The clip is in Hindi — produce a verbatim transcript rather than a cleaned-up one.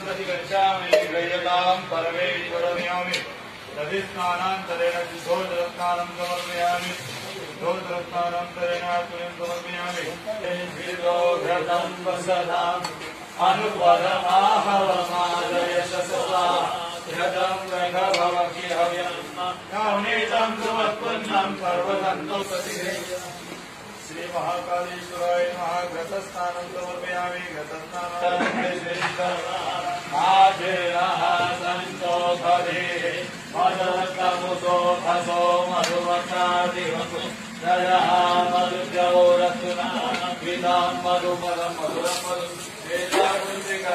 प्रति गच्छामि गयतां परमेश्वरमियामि तदिस्नानान्तरेण सिद्धोदरस्नानं समर्पयामि सिद्धोदरस्नानान्तरेण अर्घ्यं समर्पयामि विरोधं वसदां अनुपदमाहवमादयशसवा यदं रघवभि हव्यं कामेतं सुवत्पन्नं सर्वदन्तो प्रतिहे श्री महाकालेश्वराय महाघटस्थानं समर्पयामि घटस्थानं